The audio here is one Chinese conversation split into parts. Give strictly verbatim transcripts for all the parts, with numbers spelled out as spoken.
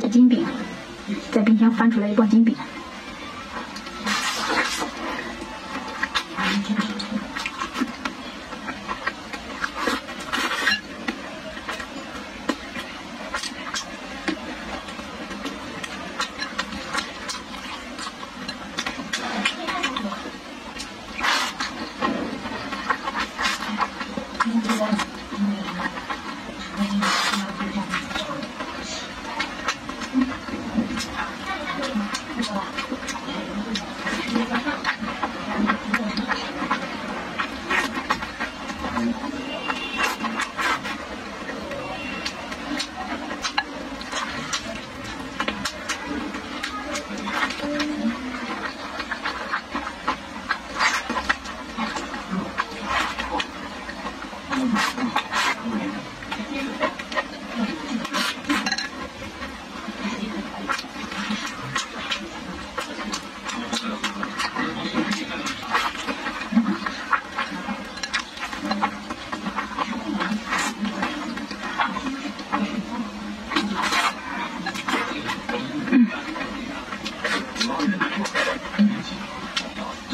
这金饼，在冰箱翻出来一包金饼，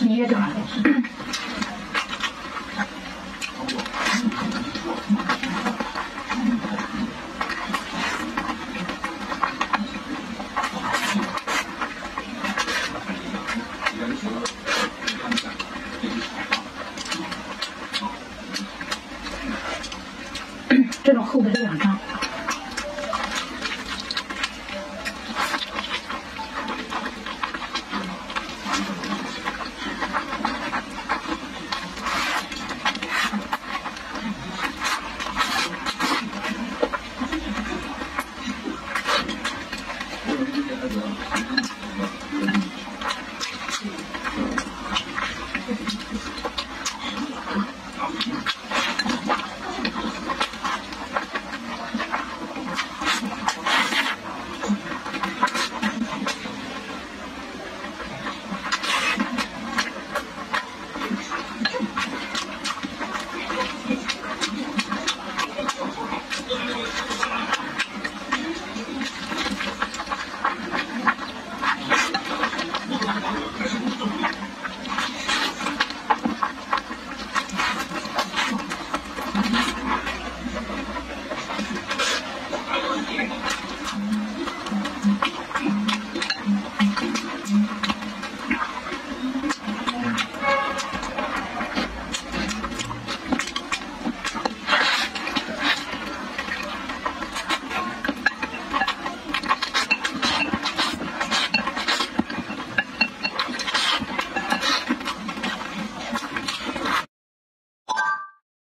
你约多少？这种厚的是两张。